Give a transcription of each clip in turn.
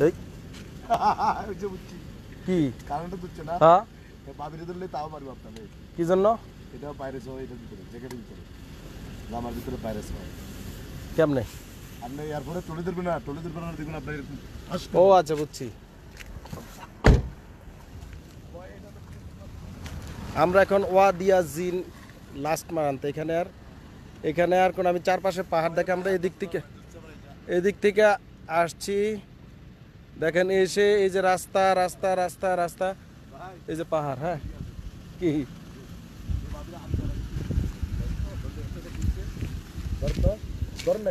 দেখ ওই যে বুঝছি কি কারণটা বুঝছ না হ্যাঁ বাবিরে ধরলে তাও মারবো আপনাকে কি জন্য এটা বাইরে যাও এটা ভিতরে জায়গাটা ভিতরে আমার ভিতরে বাইরে যাও কেমনে আপনি এয়ারপোর্টে টলি ধরবেন না দেখুন আপনি ও আচ্ছা বুঝছি আমরা এখন ওয়াদিয়া জিন লাস্ট মান্থ এখানে আর কোন আমি চারপাশে পাহাড় দেখে আমরা এদিক থেকে আসছি দেখেন এসে এই যে রাস্তা রাস্তা রাস্তা রাস্তা এই যে পাহাড় হ্যাঁ কি না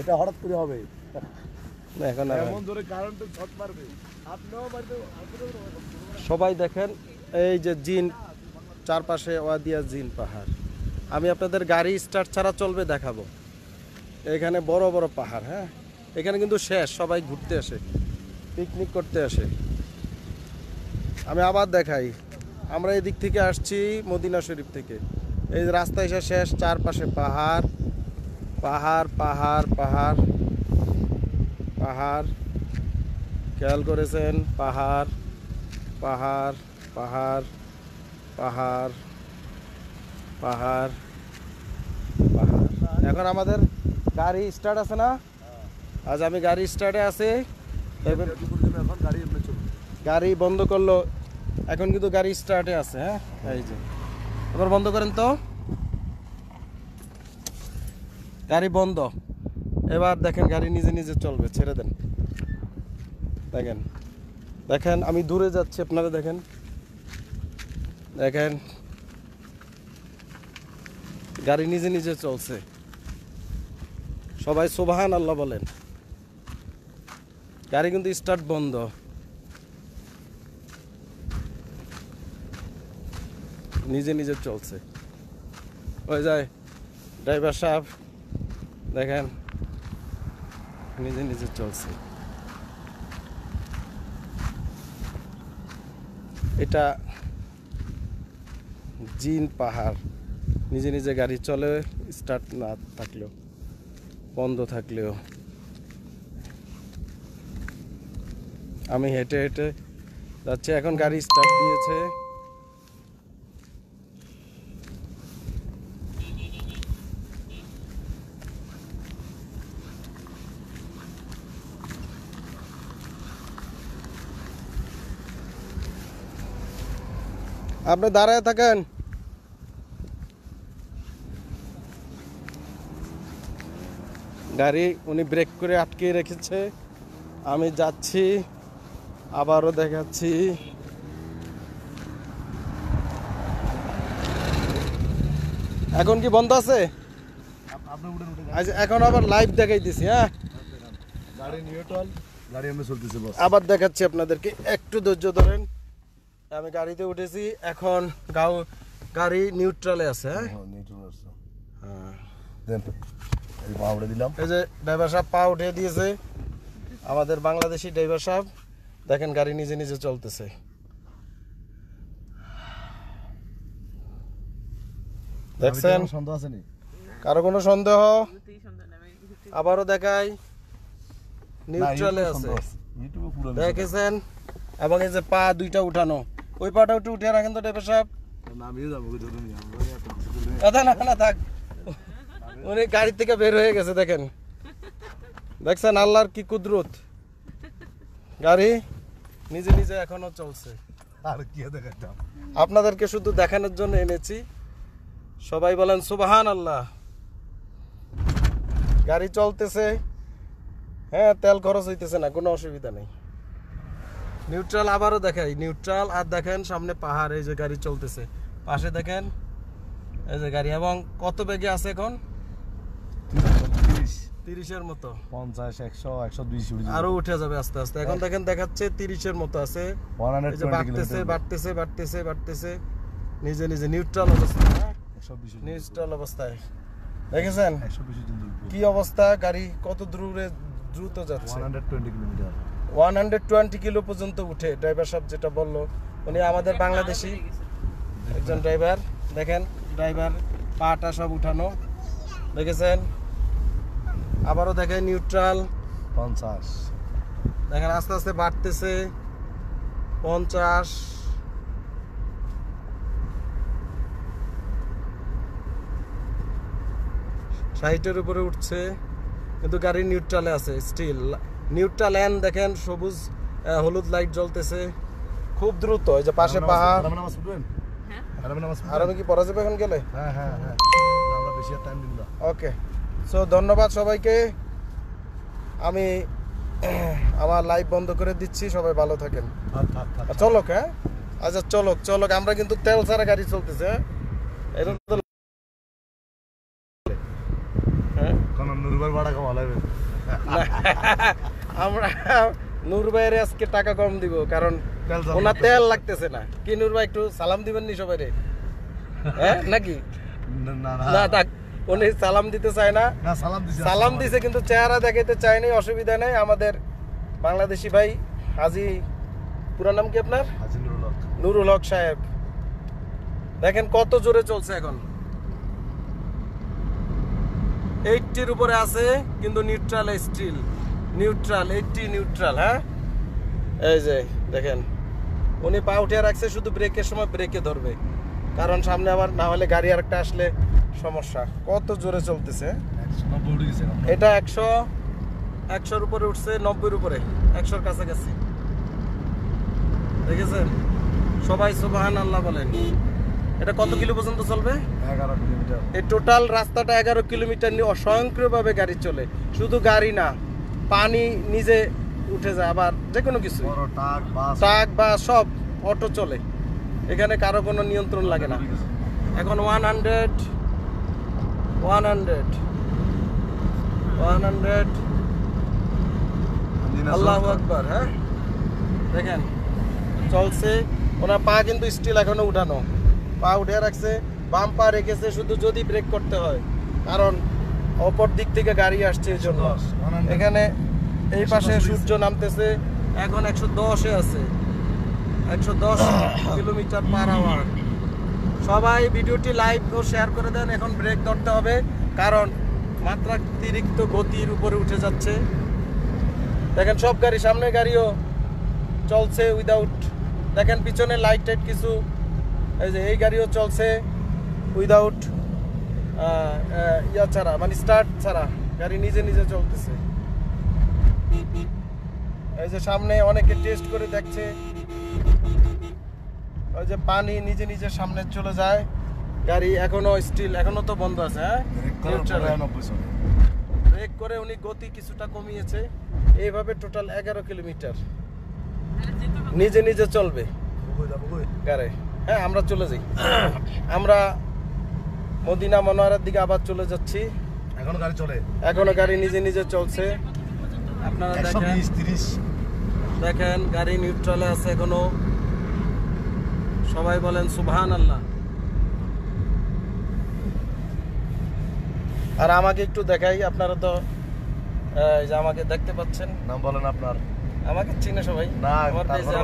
এটা হঠাৎ করে হবে সবাই দেখেন এই যে জিন চারপাশে ওয়াদিয়া জিন পাহাড় আমি আপনাদের গাড়ি স্টার্ট ছাড়া চলবে দেখাবো এখানে বড় বড় পাহাড় হ্যাঁ এখানে কিন্তু শেষ সবাই ঘুরতে আসে পিকনিক করতে আসে আমি আবার দেখাই আমরা এদিক থেকে আসছি মদিনা শরীফ থেকে এই রাস্তা এসে শেষ চারপাশে পাহাড় পাহাড় পাহাড় পাহাড় পাহাড় খেয়াল করেছেন পাহাড় পাহাড় পাহাড় পাহাড় পাহাড় পাহাড় এখন আমাদের গাড়ি স্টার্ট আছে না আজ আমি গাড়ি স্টার্টে আছি গাড়ি বন্ধ করলো এখন কিন্তু গাড়ি স্টার্টে আছে হ্যাঁ এই যে আবার বন্ধ করেন তো গাড়ি বন্ধ এবার দেখেন গাড়ি নিজে নিজে চলবে ছেড়ে দেন দেখেন দেখেন আমি দূরে যাচ্ছি আপনারা দেখেন দেখেন গাড়ি নিজে নিজে চলছে সবাই সুবহানাল্লাহ বলেন গাড়ি কিন্তু স্টার্ট বন্ধ নিজে নিজে চলছে ওই যায় ড্রাইভার সাহেব দেখেন নিজে নিজে চলছে এটা জিন পাহাড় নিজে নিজে গাড়ি চলে স্টার্ট না থাকলেও বন্ধ থাকলেও আমি হেঁটে হেঁটে যাচ্ছি এখন গাড়ি স্টার্ট দিয়েছে আপনি দাঁড়ায় থাকেন গাড়ি উনি ব্রেক করে আটকে রেখেছে আমি যাচ্ছি আবারও দেখাচ্ছি এখন কি বন্ধ আছে এখন আবার লাইভ দেখাই দিছি হ্যাঁ আবার দেখাচ্ছি আপনাদেরকে একটু ধৈর্য ধরেন আমি গাড়িতে উঠেছি এখন গাড়ি নিউট্রালে আছে ড্রাইভার সাহেব পা উঠে দিয়েছে আমাদের বাংলাদেশি ড্রাইভার সাহেব দেখেন গাড়ি নিজে নিজে চলতেছে দেখছেন কারো কোনো সন্দেহ আবারও দেখাই নিউট্রালে আছে দেখেছেন এবং এই যে পা দুইটা উঠানো ওই পাটা একটু উঠে রাখেন তো ড্রাইভার সাহেব না থাক উনি গাড়ি থেকে বের হয়ে গেছে দেখেন দেখছেন আল্লাহর কি কুদরত গাড়ি নিজে নিজে এখনো চলছে আর কি দেখাতাম আপনাদেরকে শুধু দেখানোর জন্য এনেছি সবাই বলেন সুবহানাল্লাহ গাড়ি চলতেছে হ্যাঁ তেল খরচ হইতেছে না কোনো অসুবিধা নেই নিউট্রাল আবারও দেখাই নিউট্রাল আর দেখেন সামনে পাহাড় এই যে গাড়ি চলতেছে পাশে দেখেন এই যে গাড়ি এবং কত বেগে আছে এখন 30 এর মতো 50 100 120 আরো উঠে যাবে আস্তে আস্তে এখন দেখেন দেখাচ্ছে 30 এর মতো আছে 120 বাড়তেছে বাড়তেছে বাড়তেছে বাড়তেছে নিজে নিজে নিউট্রাল অবস্থায় 120 নিউট্রাল অবস্থায় দেখেছেন 120 কি অবস্থা গাড়ি কত দ্রুত যাচ্ছে 120 কিলোমিটার 120 কিলো পর্যন্ত উঠে ড্রাইভার সাহেব যেটা বললো উনি আমাদের বাংলাদেশি একজন ড্রাইভার, দেখেন ড্রাইভার পাটা সব উঠানো, দেখেছেন। আবারও দেখেন নিউট্রাল 50, দেখেন আস্তে আস্তে বাড়তেছে 50। সাইটের উপরে উঠছে কিন্তু গাড়ি নিউট্রালে আছে স্টিল। নিউট্রাল এন্ড দেখেন সবুজ হলুদ লাইট জ্বলতেছে খুব দ্রুত। এই যে পাশে পাহাড়, আরামে কি পড়া যাবে এখন গেলে? হ্যাঁ হ্যাঁ হ্যাঁ, আমরা বেশি টাইম দিব না। ওকে, সো ধন্যবাদ সবাইকে। আমি আমার লাইভ বন্ধ করে দিচ্ছি, সবাই ভালো থাকেন। চলক, হ্যাঁ আচ্ছা চলক চলক, আমরা কিন্তু তেল ছাড়া গাড়ি চলতেছে এরকম। আমরা নূর ভাইয়ের আজকে টাকা কম দিব কারণ ওনার তেল লাগতেছে না। কি নূর ভাই, একটু সালাম দিবেন নি সবাই রে? হ্যাঁ নাকি না, উনি সালাম দিতে চায় না। সালাম দিছে কিন্তু চেহারা দেখাইতে চায় নাই। অসুবিধা নেই, আমাদের বাংলাদেশি ভাই হাজি, পুরো নাম কি আপনার? নুরুল হক সাহেব। দেখেন কত জোরে চলছে এখন, 80 উপরে আছে কিন্তু নিউট্রাল স্টিল। নিউট্রাল 80 নিউট্রাল, হ্যাঁ। এই যে দেখেন উনি পা উঠিয়ে রাখছে, শুধু ব্রেকের সময় ব্রেকে ধরবে কারণ সামনে আবার না হলে গাড়ি আরেকটা আসলে সমস্যা। কত জোরে চলতেছে, 190 উঠে গেছে এটা। 100 উপরে উঠছে, 90 এর উপরে, 100 কাছাকাছি। দেখেছেন সবাই সুবহানাল্লাহ বলেন। এটা কত কিলো পর্যন্ত চলবে? 11 কিলোমিটার। এই টোটাল রাস্তাটা 11 কিলোমিটার নিয়ে অসংখ্যভাবে গাড়ি চলে। শুধু গাড়ি না, পানি নিজে উঠে যায়, আবার যে কোনো কিছু, ট্রাক বা সব অটো চলে এখানে, কারো কোনো নিয়ন্ত্রণ লাগে না। এখন 100 আল্লাহু আকবার। হ্যাঁ দেখেন চলছে। ওনার পা কিন্তু স্টিল এখনো উঠানো, পা উঠে রাখছে, বাম পা রেখেছে শুধু যদি ব্রেক করতে হয় কারণ অপর দিক থেকে গাড়ি আসছে। এই জন্য এখানে এই পাশে সূর্য নামতেছে এখন 110-এ আছে, 110 কিলোমিটার পার আওয়ার। সবাই ভিডিওটি লাইভ ও শেয়ার করে দেন। এখন ব্রেক ধরতে হবে কারণ মাত্রাতিরিক্ত গতির উপরে উঠে যাচ্ছে। দেখেন সব গাড়ি, সামনে গাড়িও চলছে উইদাউট, দেখেন পিছনে লাইট টাইট কিছু। এই যে এই গাড়িও চলছে উইদাউট ইয়া ছাড়া, মানে স্টার্ট ছাড়া গাড়ি নিজে নিজে চলতেছে। এই যে সামনে অনেকে টেস্ট করে দেখছে, ওই যে পানি নিজে নিজে সামনে চলে যায়। গাড়ি এখনো স্টিল, এখনো তো বন্ধ আছে। হ্যাঁ ব্রেক করে উনি গতি কিছুটা কমিয়েছে। এইভাবে টোটাল 11 কিলোমিটার নিজে নিজে চলবে গাড়ি। হ্যাঁ আমরা চলে যাই, আমরা মদিনা মনোয়ারার দিকে আবার চলে যাচ্ছি। এখনো গাড়ি চলে, এখনো গাড়ি নিজে নিজে চলছে। আপনারা দেখেন, দেখেন গাড়ি নিউট্রালে আছে এখনো। সবাই বলেন সুবহানাল্লাহ। আর আমাকে একটু দেখাই, আপনারা তো এই যে আমাকে দেখতে পাচ্ছেন। নাম বলেন আপনার। আমাকে চিনে সবাই না?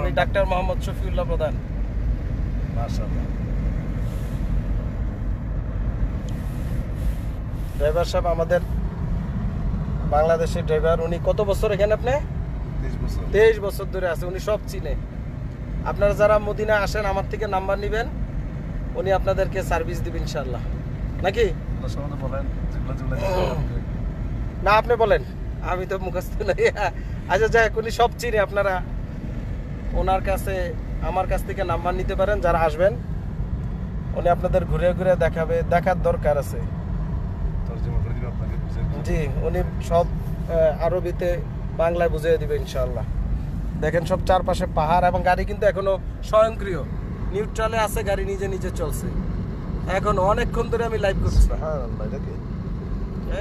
আমি ডাক্তার মোহাম্মদ শফিউল্লাহ প্রধান। মাশাআল্লাহ। ড্রাইভার সাহেব আমাদের বাংলাদেশি ড্রাইভার। উনি কত বছর এখানে? আপনি 23 বছর ধরে আছে। উনি সব চিনে। আপনারা যারা মদিনা আসেন আমার থেকে নাম্বার নেবেন, উনি আপনাদেরকে সার্ভিস দিবেন ইনশাআল্লাহ। নাকি না আপনি বলেন, আমি তো মুখস্থ নাই। আচ্ছা যাই হোক, উনি সব চিনে। আপনারা ওনার কাছে, আমার কাছ থেকে নাম্বার নিতে পারেন যারা আসবেন। উনি আপনাদের ঘুরে ঘুরে দেখাবে, দেখার দরকার আছে। জি উনি সব আরবিতে বাংলায় বুঝিয়ে দিবে ইনশাআল্লাহ। দেখেন সব চারপাশে পাহাড় এবং গাড়ি কিন্তু এখনো স্বয়ংক্রিয় নিউট্রালে আছে, গাড়ি নিজে নিজে চলছে এখন। অনেকক্ষণ ধরে আমি লাইভ করছি।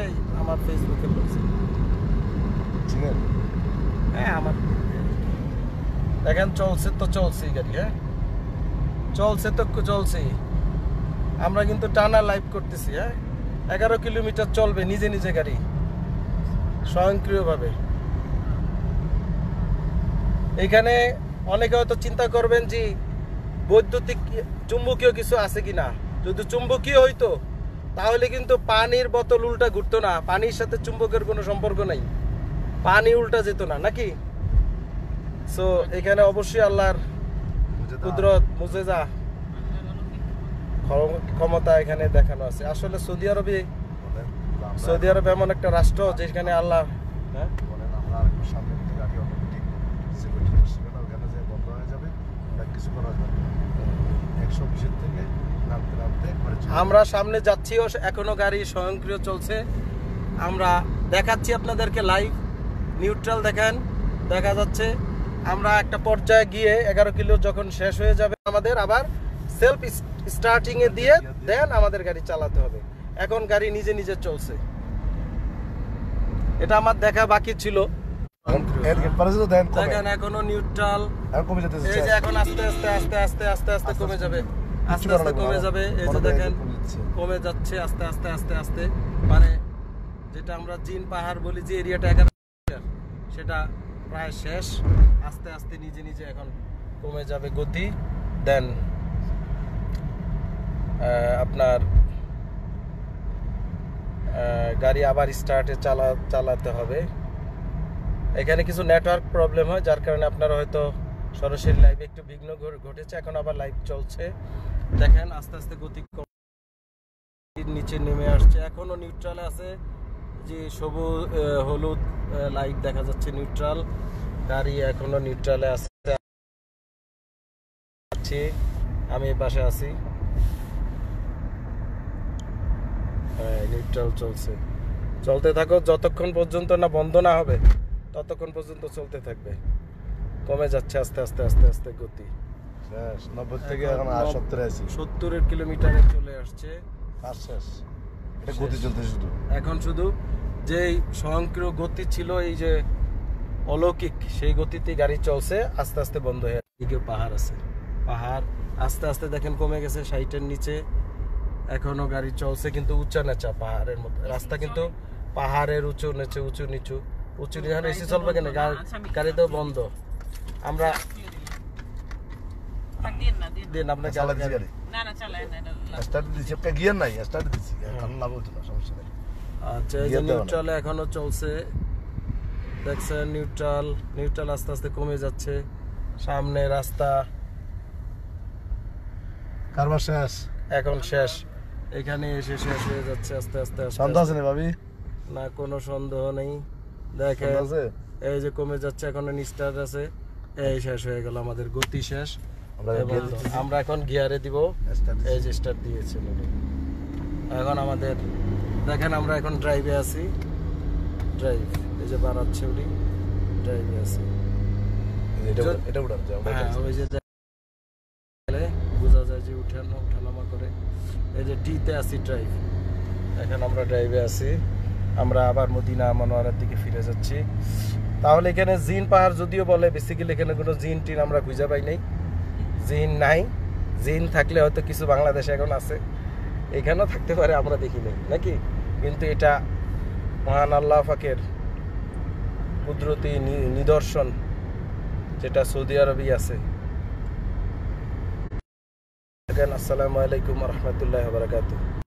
এই আমার ফেসবুকে বলছি। হ্যাঁ আমার দেখেন চলছে তো চলছেই গাড়ি। হ্যাঁ চলছে তো চলছেই, আমরা কিন্তু টানা লাইভ করতেছি। হ্যাঁ 11 কিলোমিটার চলবে নিজে নিজে গাড়ি স্বয়ংক্রিয়ভাবে। এখানে অনেকে হয়তো চিন্তা করবেন যে বৈদ্যুতিক চুম্বকীয় কিছু আছে কিনা। যদি চুম্বকীয় হইতো তাহলে কিন্তু পানির বোতল উল্টা ঘুরতো না, পানির সাথে চুম্বকের কোনো সম্পর্ক নাই, পানি উল্টা যেত না নাকি। সো এখানে অবশ্যই আল্লাহর কুদরত মুজিজা ক্ষমতা এখানে দেখানো আছে। আসলে সৌদি আরব এমন একটা রাষ্ট্র যেখানে আল্লাহ আমরা সামনে যাচ্ছি, এখনো গাড়ি স্বয়ংক্রিয় চলছে। আমরা দেখাচ্ছি আপনাদেরকে লাইভ, নিউট্রাল দেখেন, দেখা যাচ্ছে। আমরা একটা পর্যায়ে গিয়ে 11 কিলো যখন শেষ হয়ে যাবে আমাদের আবার সেলফ স্টার্টিং এ দিয়ে দেন আমাদের গাড়ি চালাতে হবে। এখন গাড়ি নিজে নিজে চলছে, এটা আমার দেখা বাকি ছিল। দেখেন এখনো নিউট্রাল, এই যে এখন আস্তে আস্তে আস্তে আস্তে আস্তে আস্তে কমে যাবে, আস্তে আস্তে কমে যাবে। এই যে দেখেন কমে যাচ্ছে আস্তে আস্তে আস্তে আস্তে, মানে যেটা আমরা জিন পাহাড় বলি যে এরিয়াটা 11 কিলোমিটার সেটা প্রায় শেষ। আস্তে আস্তে নিজে নিজে এখন কমে যাবে গতি। দেন আপনার গাড়ি আবার স্টার্টে চালাতে হবে। এখানে কিছু নেটওয়ার্ক প্রবলেম হয়, যার কারণে আপনারা হয়তো সরাসরি লাইভে একটু বিঘ্ন ঘটেছে। এখন আবার লাইভ চলছে, দেখেন আস্তে আস্তে গতি নিচে নেমে আসছে। এখনো নিউট্রাল আছে, যে সবুজ হলুদ লাইট দেখা যাচ্ছে, নিউট্রাল গাড়ি এখনো নিউট্রালে আছে। আমি এই পাশে আছি, নিউট্রাল চলছে, চলতে থাকো যতক্ষণ পর্যন্ত না বন্ধ না হবে, ততক্ষণ পর্যন্ত চলতে থাকবে। কমে যাচ্ছে আস্তে আস্তে আস্তে আস্তে গতি, 70 কিলোমিটারে চলে আসছে। এটা গতি চলতে শুধু এখন শুধু যেই স্বয়ংক্রিয় গতি ছিল, এই যে অলৌকিক সেই গতিতে গাড়ি চলছে। আস্তে আস্তে বন্ধ হয়ে যাচ্ছে, পাহাড় আছে, পাহাড় আস্তে আস্তে দেখেন কমে গেছে 60-এর নিচে। এখনো গাড়ি চলছে কিন্তু উঁচা নেচা পাহাড়ের মতো রাস্তা, কিন্তু পাহাড়ের উঁচু নেচে উঁচু নিচু উঁচু নিচু। এসি চলবে কেন, গাড়ি তো বন্ধ। আমরা দিন আপনার গাড়ি আচ্ছা, এই যে নিউট্রাল এখনো চলছে, দেখছেন নিউট্রাল আস্তে আস্তে কমে যাচ্ছে। সামনে রাস্তা কারবার শেষ, এখন শেষ, এখানে এসে শেষ হয়ে যাচ্ছে আস্তে আস্তে। সন্দেহ আছে ভাবি? না, কোনো সন্দেহ নেই। দেখেন এই যে কমে যাচ্ছে, এখন স্টার্ট আছে, এই শেষ হয়ে গেল আমাদের গতি শেষ। আমরা এখন গিয়ারে দিব, এই যে স্টার্ট দিয়েছে এখন আমাদের। দেখেন আমরা এখন ড্রাইভে আছি, ড্রাইভ এই যে বাড়াচ্ছে, ওটি ড্রাইভে আছি, এটা উঠানো যায়। হ্যাঁ, ওই যে বোঝা যায় যে উঠানামা করে, এই যে ডিতে আছি ড্রাইভ। এখন আমরা ড্রাইভে আছি, আমরা আবার মদিনা আলমনোয়ারার দিকে ফিরে যাচ্ছি। তাহলে এখানে জিন পাহাড় যদিও বলে, বেসিক্যালি এখানে কোনো জিন টিন আমরা খুঁজে পাই নাই, জিন নাই। জিন থাকলে হয়তো কিছু বাংলাদেশে এখন আছে, এখানেও থাকতে পারে, আমরা দেখি নাই নাকি। কিন্তু এটা মহান আল্লাহ পাকের কুদরতি নিদর্শন, যেটা সৌদি আরবেই আছে। আসসালামু আলাইকুম ওয়া রাহমাতুল্লাহি ওয়া বারাকাতুহু।